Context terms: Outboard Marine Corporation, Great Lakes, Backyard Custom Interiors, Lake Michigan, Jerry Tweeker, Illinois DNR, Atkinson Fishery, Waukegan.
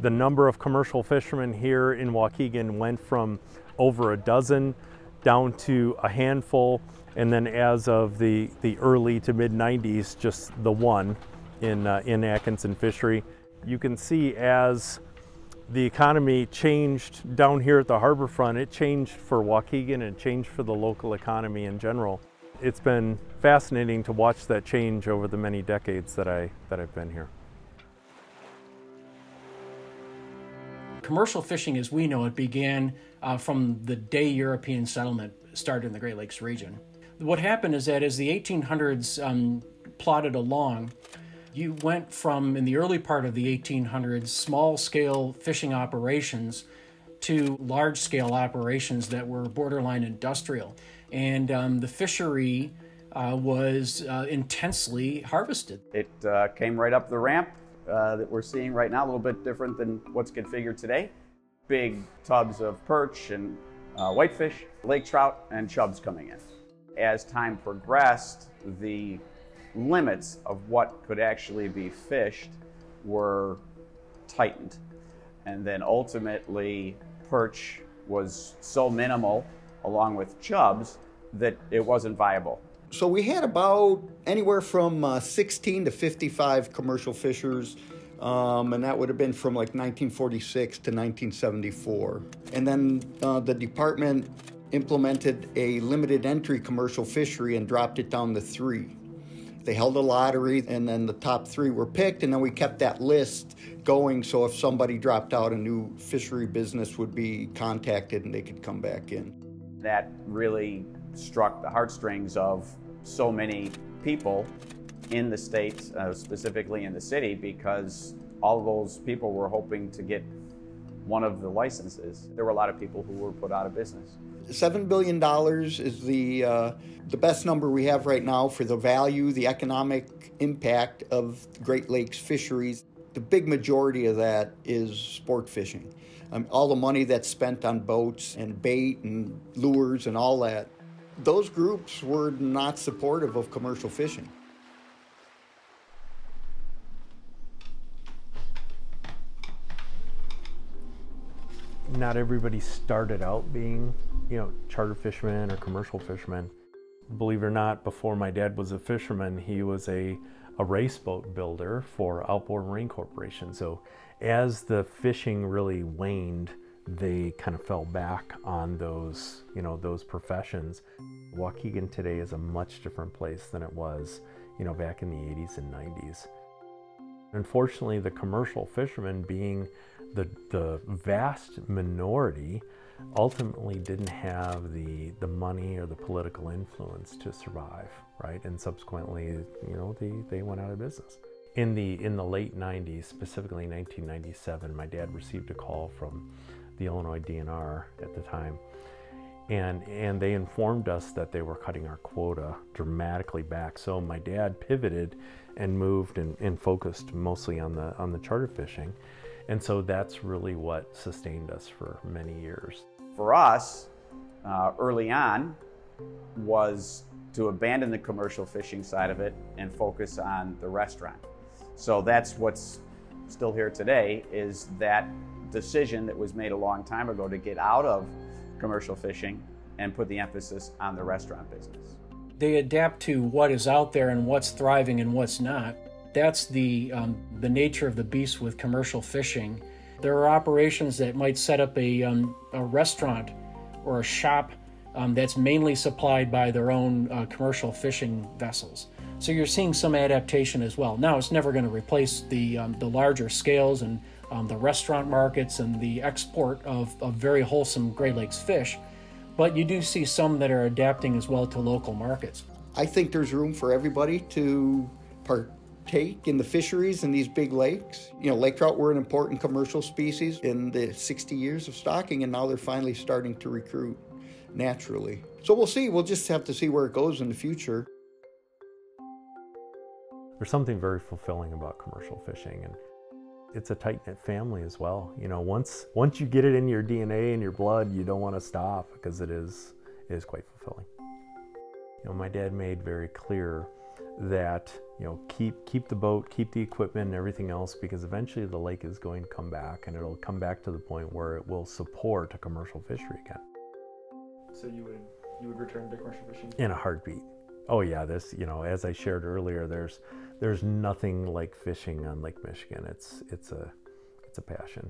The number of commercial fishermen here in Waukegan went from over a dozen down to a handful, and then as of the early to mid 90s, just the one in Atkinson Fishery. You can see as the economy changed down here at the harbor front, it changed for Waukegan and changed for the local economy in general. It's been fascinating to watch that change over the many decades that I've been here. Commercial fishing as we know it began from the day European settlement started in the Great Lakes region. What happened is that as the 1800s plodded along, you went from, in the early part of the 1800s, small-scale fishing operations to large-scale operations that were borderline industrial. And the fishery was intensely harvested. It came right up the ramp. That we're seeing right now, a little bit different than what's configured today. Big tubs of perch and whitefish, lake trout, and chubs coming in. As time progressed, the limits of what could actually be fished were tightened. And then ultimately, perch was so minimal, along with chubs, that it wasn't viable. So we had about anywhere from 16 to 55 commercial fishers, and that would have been from like 1946 to 1974. And then the department implemented a limited entry commercial fishery and dropped it down to 3. They held a lottery, and then the top 3 were picked, and then we kept that list going, so if somebody dropped out, a new fishery business would be contacted and they could come back in. That really struck the heartstrings of so many people in the state, specifically in the city, because all those people were hoping to get one of the licenses. There were a lot of people who were put out of business. $7 billion is the best number we have right now for the value, the economic impact of Great Lakes fisheries. The big majority of that is sport fishing. All the money that's spent on boats and bait and lures and all that. Those groups were not supportive of commercial fishing. Not everybody started out being, charter fishermen or commercial fishermen. Believe it or not, before my dad was a fisherman, he was a race boat builder for Outboard Marine Corporation. So as the fishing really waned, they kind of fell back on those, those professions. Waukegan today is a much different place than it was, back in the 80s and 90s. Unfortunately, the commercial fishermen, being the vast minority, ultimately didn't have the money or the political influence to survive, right? And subsequently, they went out of business. In the late 90s, specifically 1997, my dad received a call from the Illinois DNR at the time, and they informed us that they were cutting our quota dramatically back. So my dad pivoted and moved and focused mostly on the charter fishing, and so that's really what sustained us for many years. For us, early on, was to abandon the commercial fishing side of it and focus on the restaurant. So that's what's still here today, is that decision that was made a long time ago to get out of commercial fishing and put the emphasis on the restaurant business. They adapt to what is out there and what's thriving and what's not. That's the nature of the beast with commercial fishing. There are operations that might set up a restaurant or a shop that's mainly supplied by their own commercial fishing vessels. So you're seeing some adaptation as well. Now, it's never going to replace the larger scales and the restaurant markets and the export of very wholesome Great Lakes fish, but you do see some that are adapting as well to local markets. I think there's room for everybody to partake in the fisheries in these big lakes. Lake trout were an important commercial species in the 60 years of stocking, and now they're finally starting to recruit naturally. So we'll see. We'll just have to see where it goes in the future. There's something very fulfilling about commercial fishing, and it's a tight-knit family as well. Once you get it in your DNA and your blood, you don't want to stop, because it is quite fulfilling. My dad made very clear that you know, keep the boat, keep the equipment and everything else, because eventually the lake is going to come back, and it'll come back to the point where it will support a commercial fishery again. So you would return to commercial fishing? In a heartbeat. Oh yeah, this, you know, as I shared earlier, there's nothing like fishing on Lake Michigan. It's a passion.